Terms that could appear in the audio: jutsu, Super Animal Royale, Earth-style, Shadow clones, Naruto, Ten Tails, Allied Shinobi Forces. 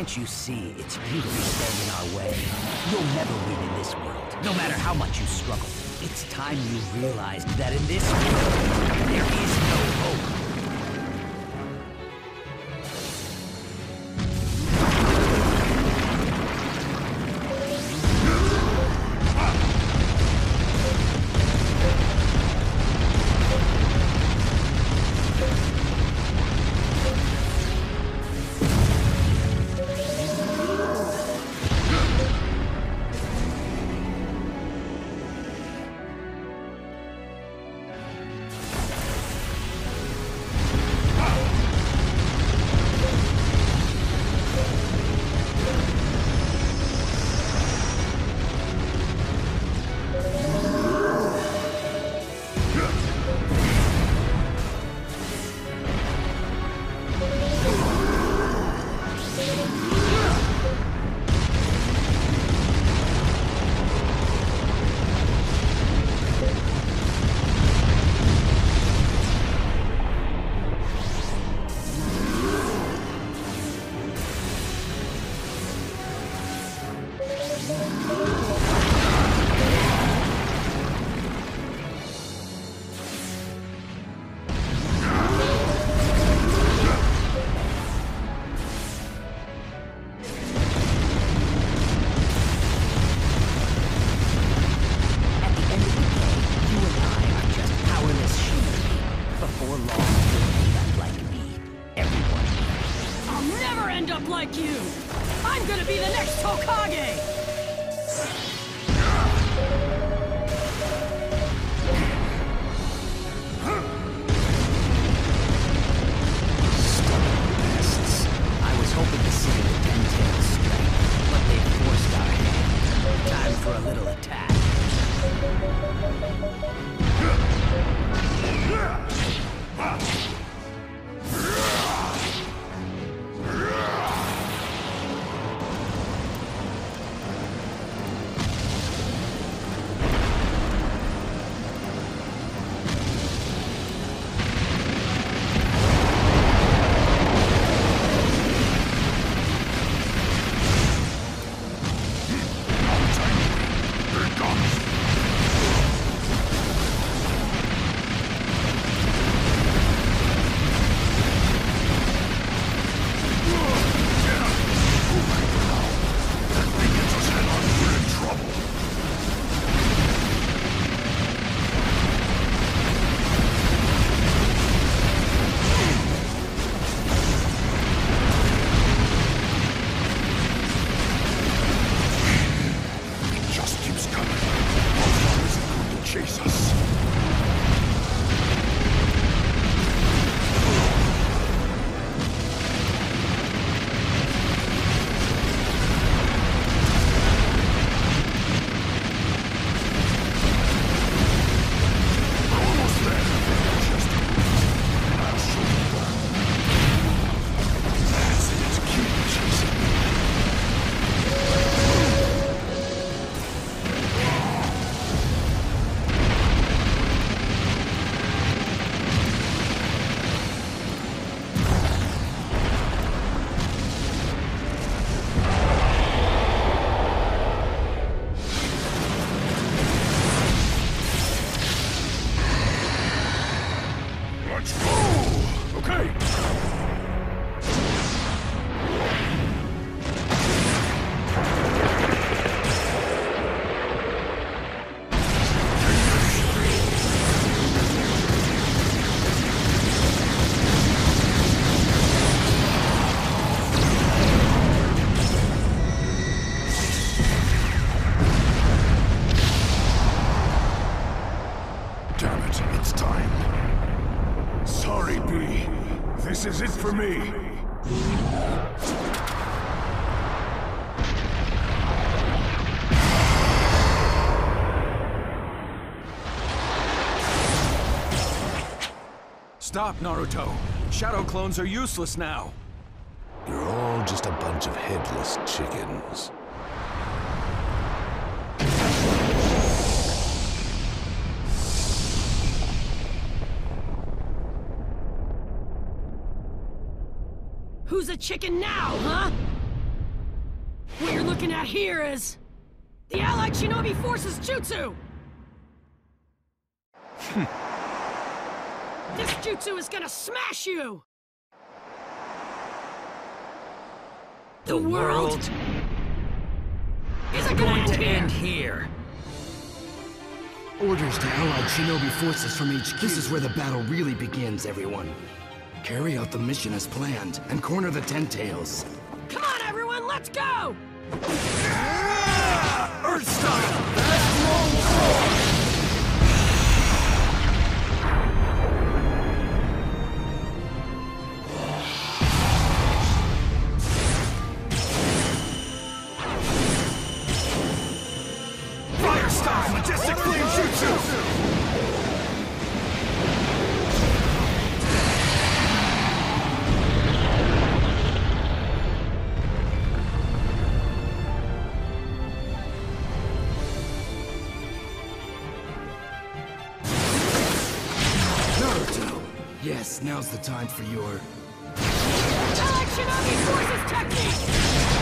Can't you see it's people standing our way? You'll never win in this world, no matter how much you struggle. It's time you realized that in this world, there is no hope. Stop, Naruto! Shadow clones are useless now! You're all just a bunch of headless chickens. Who's a chicken now, huh? What you're looking at here is the Allied Shinobi Forces jutsu! This jutsu is gonna smash you! The world isn't going to end here! Orders to Allied Shinobi Forces from HQ. This is where the battle really begins, everyone. Carry out the mission as planned, and corner the Ten Tails. Come on, everyone, let's go! Earth-style! That's long. Now's the time for your... Allied Shinobi Forces technique!